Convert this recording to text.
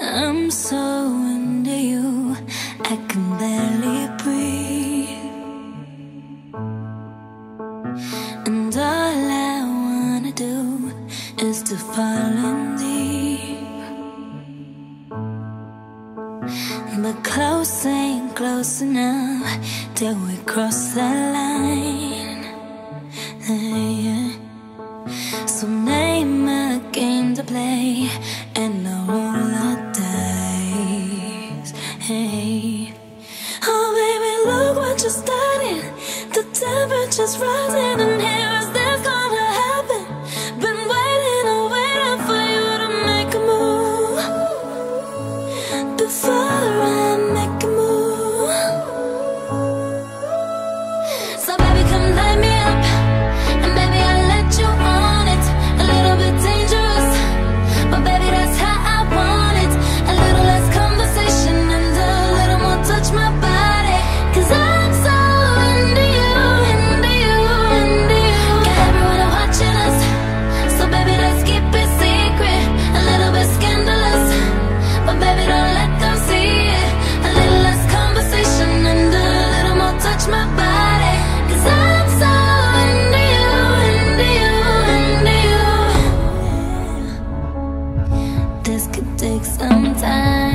I'm so into you, I can barely breathe. And all I wanna do is to fall in deep. But close ain't close enough till we cross that line. Yeah. So name a game to play, and I'll roll the dice. Hey. Oh baby, look what you're starting. The temperature's rising, and here is this gonna happen. Been waiting and waiting for you to make a move. Before I make a move. So baby, come light me up, and baby, I'll let you on it. A little bit dangerous, but baby, that's how I want it. A little less conversation and a little more touch my body. 'Cause I'm so into you, into you, into you. Got everyone watching us, so baby, let's keep it secret. A little bit scandalous, but baby, don't let them see it. A little less conversation and a little more touch my body. 'Cause I'm so into you, into you, into you. This could take some time.